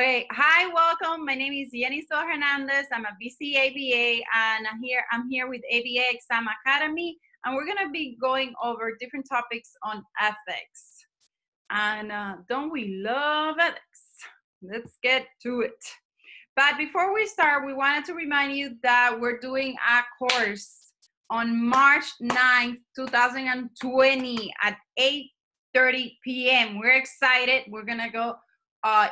Okay, hi, welcome. My name is Yenisbel Hernandez. I'm a VCABA, and I'm here with ABA Exam Academy, and we're gonna be going over different topics on ethics. And don't we love ethics? Let's get to it. But before we start, we wanted to remind you that we're doing a course on March 9th, 2020 at 8:30 p.m. We're excited. We're gonna go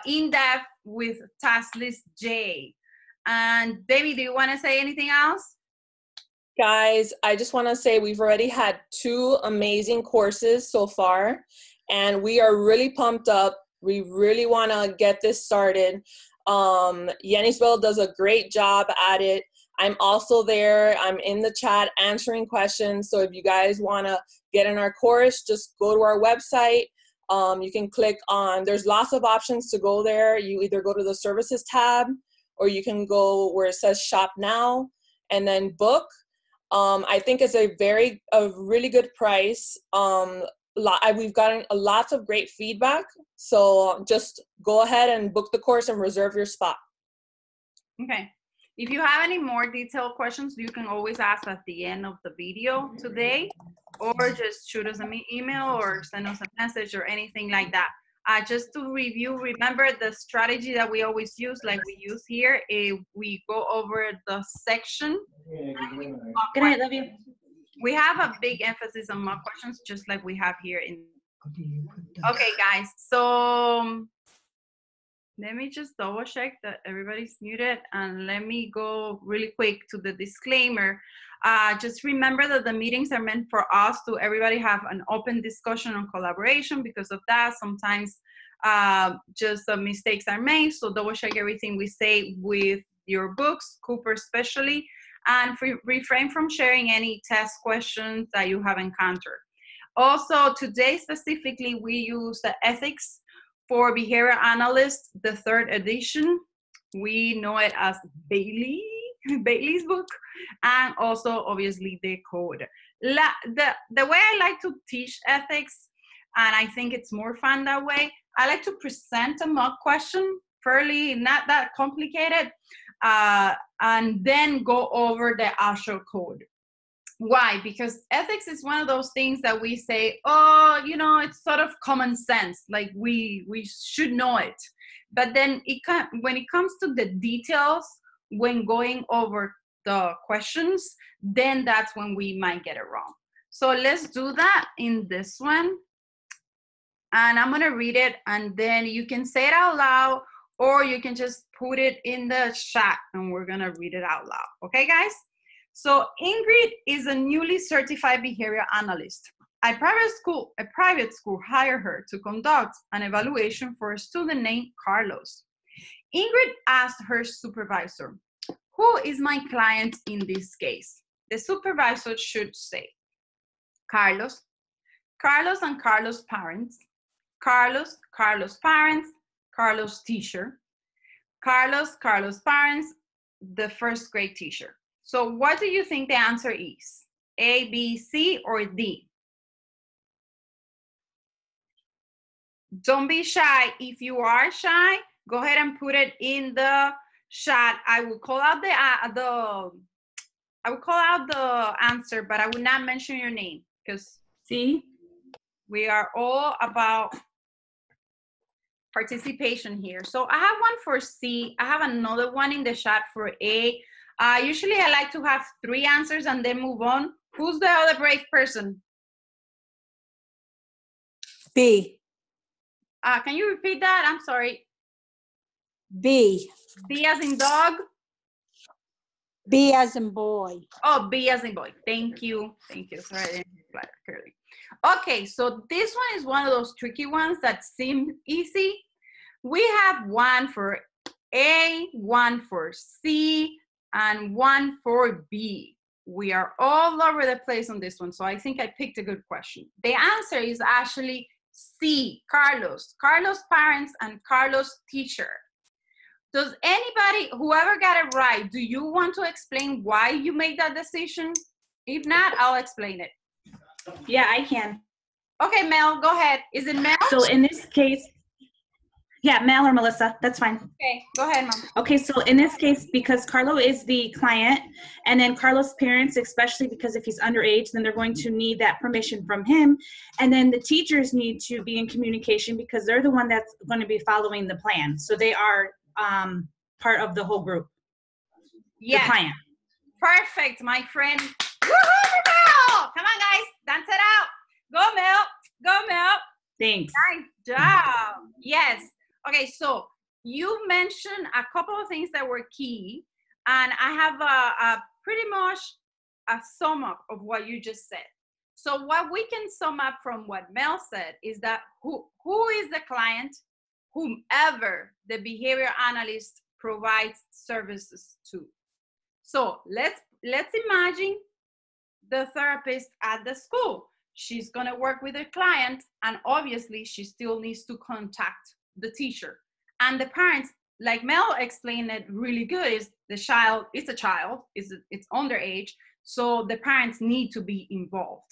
in depth with task list J. And Debbie, do you want to say anything else? Guys, I just want to say we've already had 2 amazing courses so far, and we are really pumped up. We really want to get this started. Yenisbel does a great job at it. I'm also there. I'm in the chat answering questions. So if you guys want to get in our course, just go to our website. You can click on, there's lots of options to go there. You either go to the services tab, or you can go where it says shop now and then book. I think it's a really good price. We've gotten lots of great feedback. So just go ahead and book the course and reserve your spot. Okay. If you have any more detailed questions, you can always ask at the end of the video today, or just shoot us an email or send us a message or anything like that. Just to review, remember the strategy that we always use, like we use here, we go over the section. Good night, love you. We have a big emphasis on mock questions, just like we have here. Okay, guys, so let me just double check that everybody's muted, and let me go really quick to the disclaimer. Just remember that the meetings are meant for us to everybody have an open discussion on collaboration. Because of that, sometimes just mistakes are made. So double check everything we say with your books, Cooper especially, and refrain from sharing any test questions that you have encountered. Also, today specifically, we use the ethics for Behavioral Analyst, the 3rd edition. We know it as Bailey's book, and also obviously the code. The way I like to teach ethics, and I think it's more fun that way, I like to present a mock question, fairly not that complicated, and then go over the actual code. Why? Because ethics is one of those things that we say, oh, you know, it's sort of common sense, like we should know it. But then when it comes to the details, when going over the questions, then that's when we might get it wrong. So let's do that in this one. And I'm going to read it, and then you can say it out loud, or you can just put it in the chat, and we're going to read it out loud. Okay, guys? So Ingrid is a newly certified behavioral analyst. A private school hired her to conduct an evaluation for a student named Carlos. Ingrid asked her supervisor, "Who is my client in this case?" The supervisor should say, "Carlos, Carlos and Carlos' parents, Carlos, Carlos' parents, Carlos' teacher, Carlos, Carlos' parents, the 1st grade teacher." So what do you think the answer is? A, B, C, or D? Don't be shy. If you are shy, go ahead and put it in the chat. I will call out the answer, but I will not mention your name, because see, we are all about participation here. So I have one for C. I have another one in the chat for A. Usually I like to have 3 answers and then move on. Who's the other brave person? B. Can you repeat that? I'm sorry. B. B as in dog? B as in boy. Oh, B as in boy. Thank you. Thank you. Sorry, I didn't reply clearly. Okay, so this one is one of those tricky ones that seem easy. We have 1 for A, 1 for C, and 1 for B. We are all over the place on this one, so I think I picked a good question. The answer is actually C, Carlos, Carlos' parents, and Carlos' teacher. Does anybody, whoever got it right, do you want to explain why you made that decision? If not, I'll explain it. Yeah, I can. Okay, Mel, go ahead. Is it Mel? So in this case, Yeah, Mel or Melissa, that's fine. Okay, go ahead, Mom. Okay, so in this case, because Carlo is the client, and then Carlo's parents, especially because if he's underage, then they're going to need that permission from him, and then the teachers need to be in communication because they're the one that's going to be following the plan. So they are part of the whole group. Yeah. The client. Perfect, my friend. Woohoo, Mel! Come on, guys, dance it out. Go, Mel. Go, Mel. Thanks. Nice job. Yes. Okay, so you mentioned a couple of things that were key, and I have a pretty much a sum up of what you just said. So what we can sum up from what Mel said is that who is the client? Whomever the behavior analyst provides services to. So let's imagine the therapist at the school. She's gonna work with her client, and obviously she still needs to contact the teacher and the parents. Like Mel explained it really good, is the child, it's a child, it's underage, so the parents need to be involved.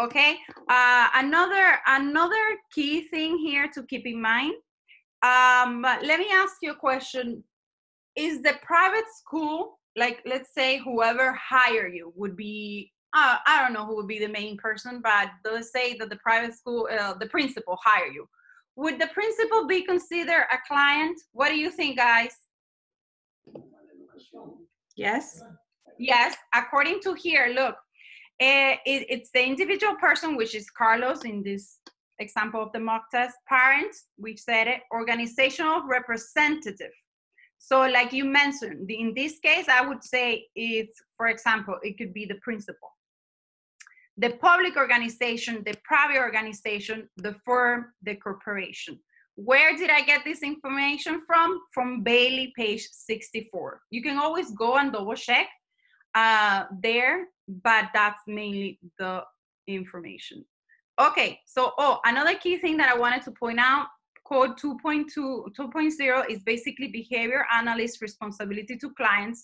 Okay, another key thing here to keep in mind, let me ask you a question. Is the private school, like let's say whoever hire you would be, I don't know who would be the main person, but let's say that the private school, the principal hire you. Would the principal be considered a client? What do you think, guys? Yes. Yes, according to here, look, it's the individual person, which is Carlos in this example of the mock test, parents, we've said it, organizational representative. So like you mentioned, in this case, I would say it's, for example, it could be the principal, the public organization, the private organization, the firm, the corporation. Where did I get this information from? From Bailey, page 64. You can always go and double check there, but that's mainly the information. Okay, so another key thing that I wanted to point out, code 2.0 is basically behavior analyst responsibility to clients.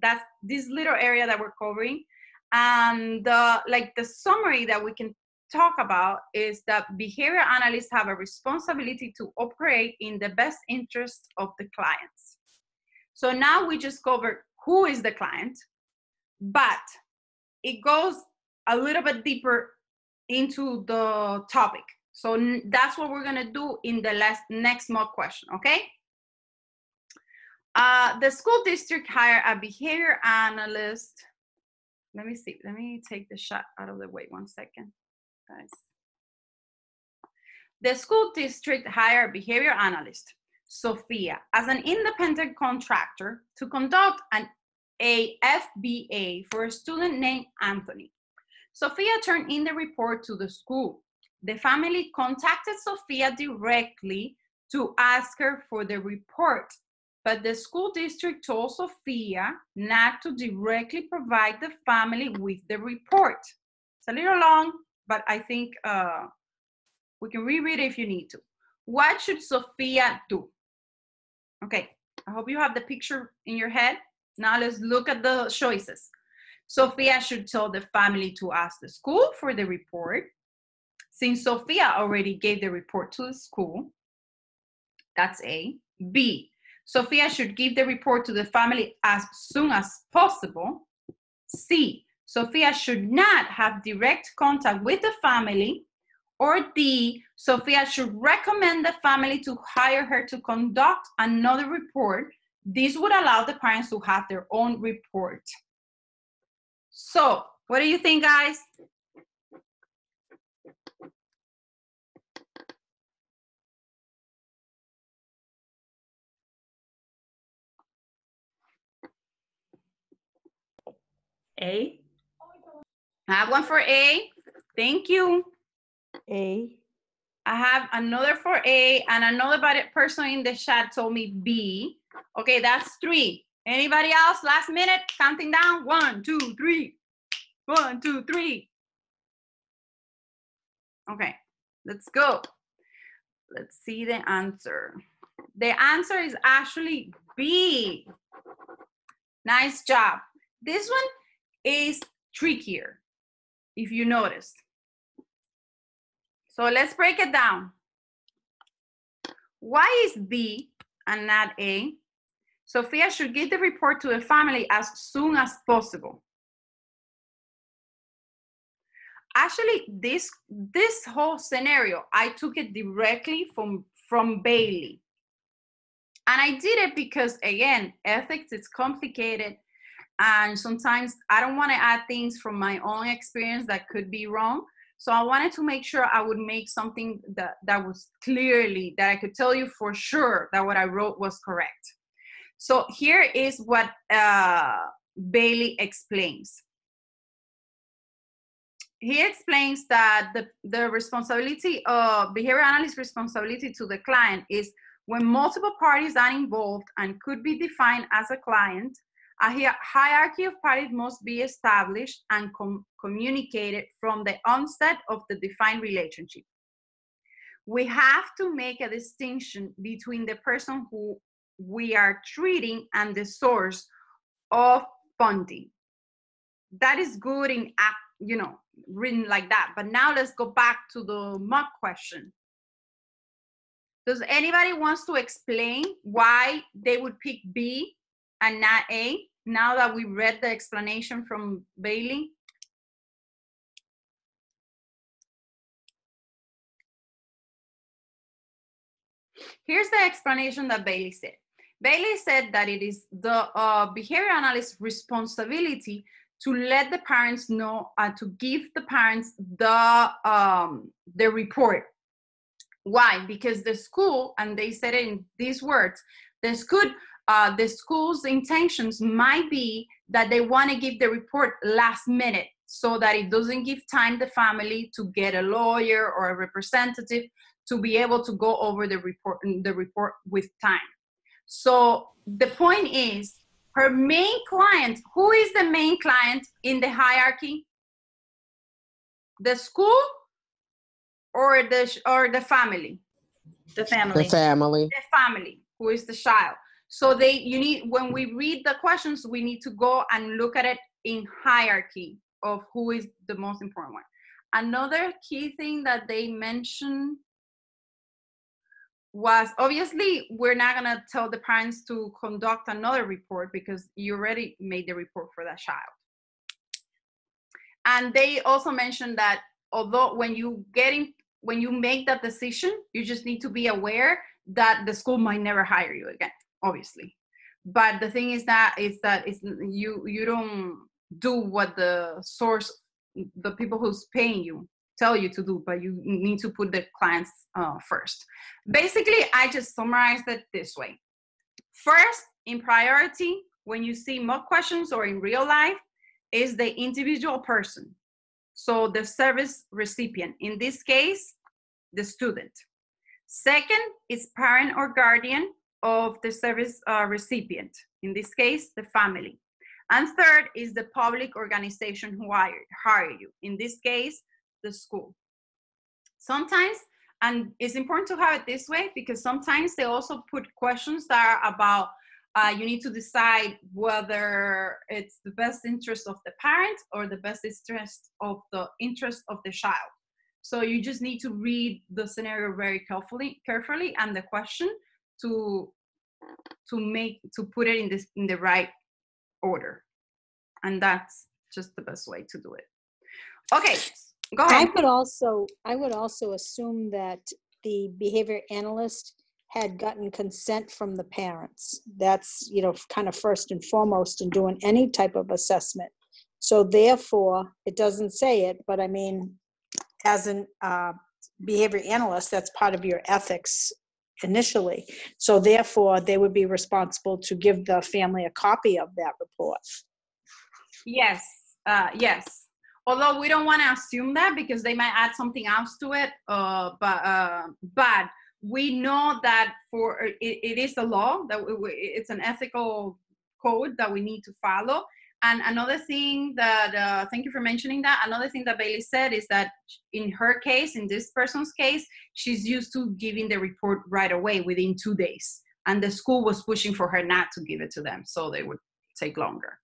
That's this little area that we're covering. And the summary that we can talk about is that behavior analysts have a responsibility to operate in the best interest of the clients. So now we just covered who is the client, but it goes a little bit deeper into the topic. So that's what we're gonna do in the next mock question, okay? The school district hired a behavior analyst. Let me see, let me take the shot out of the way, one second, guys. The school district hired a behavior analyst, Sophia, as an independent contractor to conduct an AFBA for a student named Anthony. Sophia turned in the report to the school. The family contacted Sophia directly to ask her for the report, but the school district told Sophia not to directly provide the family with the report. It's a little long, but I think we can reread it if you need to. What should Sophia do? Okay, I hope you have the picture in your head. Now let's look at the choices. Sophia should tell the family to ask the school for the report. Since Sophia already gave the report to the school, that's A. B. Sophia should give the report to the family as soon as possible. C, Sophia should not have direct contact with the family. Or D, Sophia should recommend the family to hire her to conduct another report. This would allow the parents to have their own report. So, what do you think, guys? A. I have one for A. Thank you. A. I have another for A, and another person in the chat told me B. Okay, that's three. Anybody else? Last minute, counting down. 1, 2, 3. 1, 2, 3. Okay, let's go. Let's see the answer. The answer is actually B. Nice job. This one is trickier, if you noticed. So let's break it down. Why is B and not A? Sophia should give the report to the family as soon as possible. Actually, this whole scenario, I took it directly from Bailey. And I did it because, again, ethics is complicated. And sometimes I don't want to add things from my own experience that could be wrong. So I wanted to make sure I would make something that was clearly, that I could tell you for sure that what I wrote was correct. So here is what Bailey explains. He explains that the responsibility of behavior analyst responsibility to the client is when multiple parties are involved and could be defined as a client, a hierarchy of parties must be established and communicated from the onset of the defined relationship. We have to make a distinction between the person who we are treating and the source of funding. That is good in, you know, written like that. But now let's go back to the mock question. Does anybody wants to explain why they would pick B and not A now that we read the explanation from Bailey? Here's the explanation that Bailey said. Bailey said that it is the behavior analyst's responsibility to let the parents know, to give the parents the report. Why? Because the school, and they said it in these words, the school's intentions might be that they want to give the report last minute so that it doesn't give time the family to get a lawyer or a representative to be able to go over the report with time. So the point is, her main client, who is the main client in the hierarchy? The school or the family? The family. The family. The family, who is the child. So when we read the questions, we need to go and look at it in hierarchy of who is the most important one. Another key thing that they mentioned was, obviously we're not gonna tell the parents to conduct another report because you already made the report for that child. And they also mentioned that although when you make that decision, you just need to be aware that the school might never hire you again, obviously. But the thing is that you don't do what the people who's paying you tell you to do, but you need to put the clients first. Basically, I just summarized it this way. First, in priority, when you see mock questions or in real life, is the individual person. So the service recipient, in this case, the student. Second is parent or guardian of the service recipient, in this case, the family. And third is the public organization who hire you, in this case, the school. Sometimes, and it's important to have it this way because sometimes they also put questions that are about you need to decide whether it's the best interest of the parent or the best interest of the child. So you just need to read the scenario very carefully and the question to put it in the right order. And that's just the best way to do it. Okay. Go ahead. I would also assume that the behavior analyst had gotten consent from the parents. That's, you know, kind of first and foremost in doing any type of assessment. So therefore, it doesn't say it, but I mean, as an behavior analyst, that's part of your ethics initially. So therefore, they would be responsible to give the family a copy of that report. Yes, yes. Although we don't want to assume that because they might add something else to it, but we know that it is a law, that it's an ethical code that we need to follow. And another thing that, thank you for mentioning that, another thing that Bailey said is that in her case, in this person's case, she's used to giving the report right away within 2 days. And the school was pushing for her not to give it to them, so they would take longer.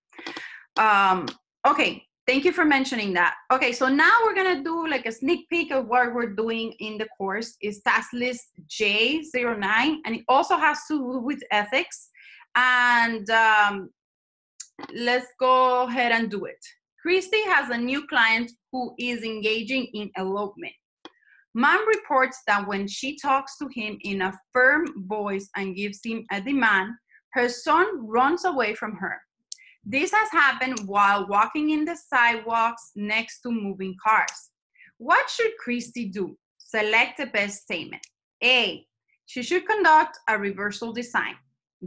Okay. Thank you for mentioning that. Okay, so now we're gonna do like a sneak peek of what we're doing in the course. It's task list J09, and it also has to do with ethics. And let's go ahead and do it. Christy has a new client who is engaging in elopement. Mom reports that when she talks to him in a firm voice and gives him a demand, her son runs away from her. This has happened while walking in the sidewalks next to moving cars. What should Christy do? Select the best statement. A, she should conduct a reversal design.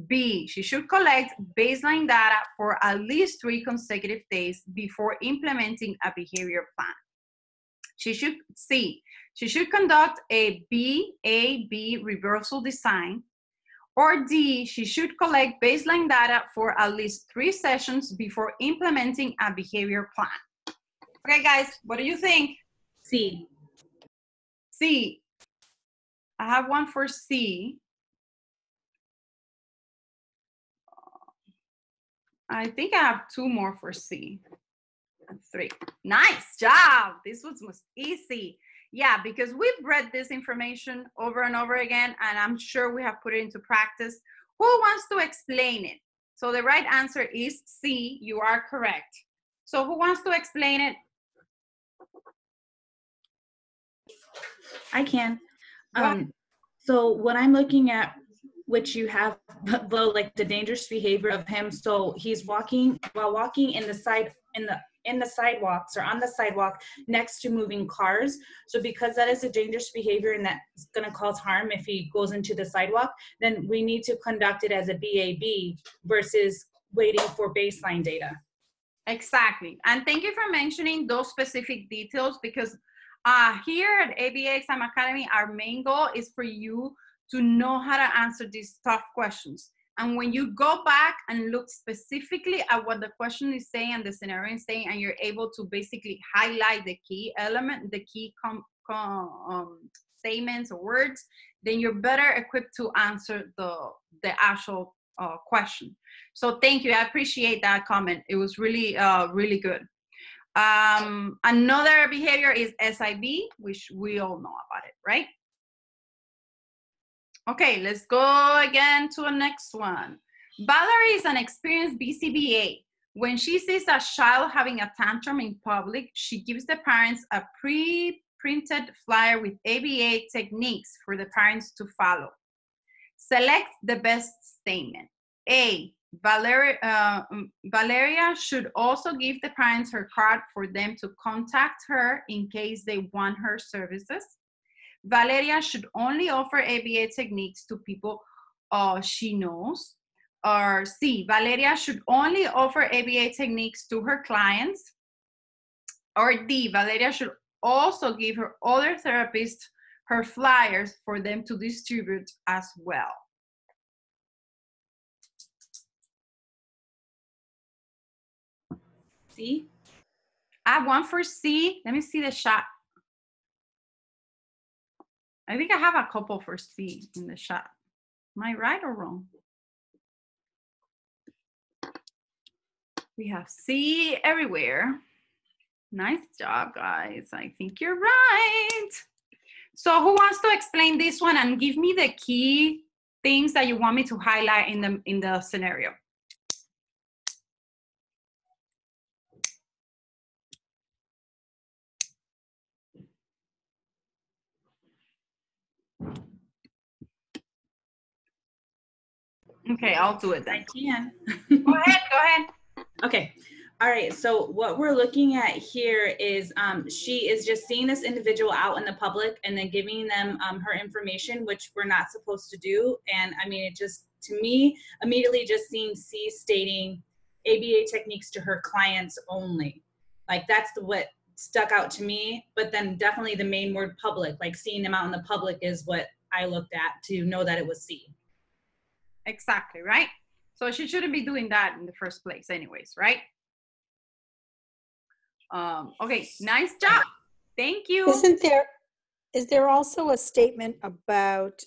B, she should collect baseline data for at least 3 consecutive days before implementing a behavior plan. C, she should conduct a BAB reversal design. Or D, she should collect baseline data for at least 3 sessions before implementing a behavior plan. Okay, guys, what do you think? C. C. I have one for C. I think I have 2 more for C. 3. Nice job. This was easy. Yeah, because we've read this information over and over again, and I'm sure we have put it into practice. Who wants to explain it? So the right answer is C, you are correct. So who wants to explain it? I can. So when I'm looking at which you have below, like the dangerous behavior of him, so he's walking in the sidewalks or on the sidewalk next to moving cars. So because that is a dangerous behavior and that's gonna cause harm if he goes into the sidewalk, then we need to conduct it as a BAB versus waiting for baseline data. Exactly, and thank you for mentioning those specific details, because here at ABA Exam Academy, our main goal is for you to know how to answer these tough questions. And when you go back and look specifically at what the question is saying and the scenario is saying, and you're able to basically highlight the key element, the key statements or words, then you're better equipped to answer the actual question. So thank you. I appreciate that comment. It was really, really good. Another behavior is SIB, which we all know about it, right? Okay, let's go again to the next one. Valeria is an experienced BCBA. When she sees a child having a tantrum in public, she gives the parents a pre-printed flyer with ABA techniques for the parents to follow. Select the best statement. A, Valeria should also give the parents her card for them to contact her in case they want her services. Valeria should only offer ABA techniques to people she knows. Or C, Valeria should only offer ABA techniques to her clients. Or D, Valeria should also give her other therapists her flyers for them to distribute as well. C? I have one for C. Let me see the shot. I think I have a couple for C in the chat. Am I right or wrong? We have C everywhere. Nice job, guys. I think you're right. So who wants to explain this one and give me the key things that you want me to highlight in the scenario? Okay, I'll do it then. I can. Go ahead, go ahead. Okay, all right, so what we're looking at here is she is just seeing this individual out in the public and then giving them her information, which we're not supposed to do. And I mean, it just, to me, immediately just seeing C stating ABA techniques to her clients only. Like that's what stuck out to me, but then definitely the main word public, like seeing them out in the public is what I looked at to know that it was C. Exactly, right? So she shouldn't be doing that in the first place anyways, right? Okay, nice job. Thank you. Is there also a statement about,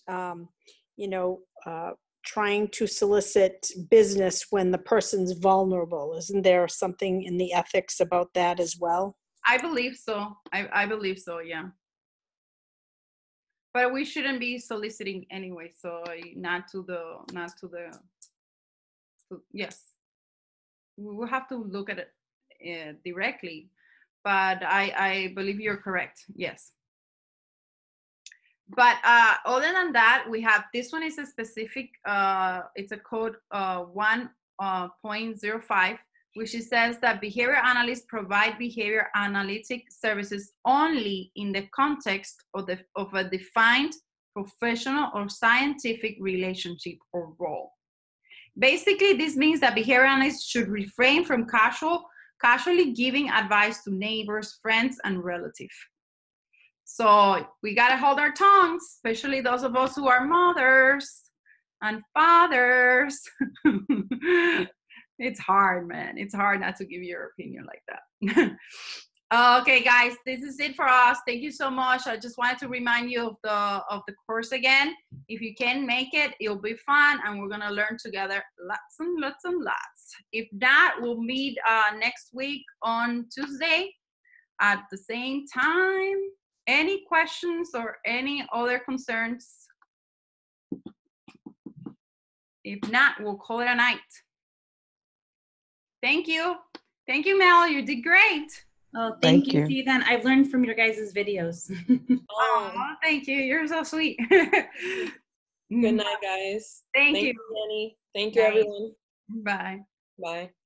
trying to solicit business when the person's vulnerable. Isn't there something in the ethics about that as well? I believe so. I believe so, yeah. But we shouldn't be soliciting anyway, so yes. We will have to look at it directly, but I believe you're correct, yes. But other than that, we have, this one is a specific, it's a code 1.05, which it says that behavior analysts provide behavior analytic services only in the context of a defined professional or scientific relationship or role. Basically, this means that behavior analysts should refrain from casually giving advice to neighbors, friends, and relatives. So we gotta hold our tongues, especially those of us who are mothers and fathers. It's hard, man. It's hard not to give your opinion like that. Okay, guys, this is it for us. Thank you so much. I just wanted to remind you of the course again. If you can make it, it'll be fun, and we're gonna learn together lots and lots and lots. If not, we'll meet next week on Tuesday at the same time. Any questions or any other concerns? If not, we'll call it a night. Thank you. Thank you, Mel. You did great. Oh, thank you, Stephen. I've learned from your guys' videos. Oh, thank you. You're so sweet. Good night, guys. Thank you, Jenny. Thank you, everyone. Bye. Bye.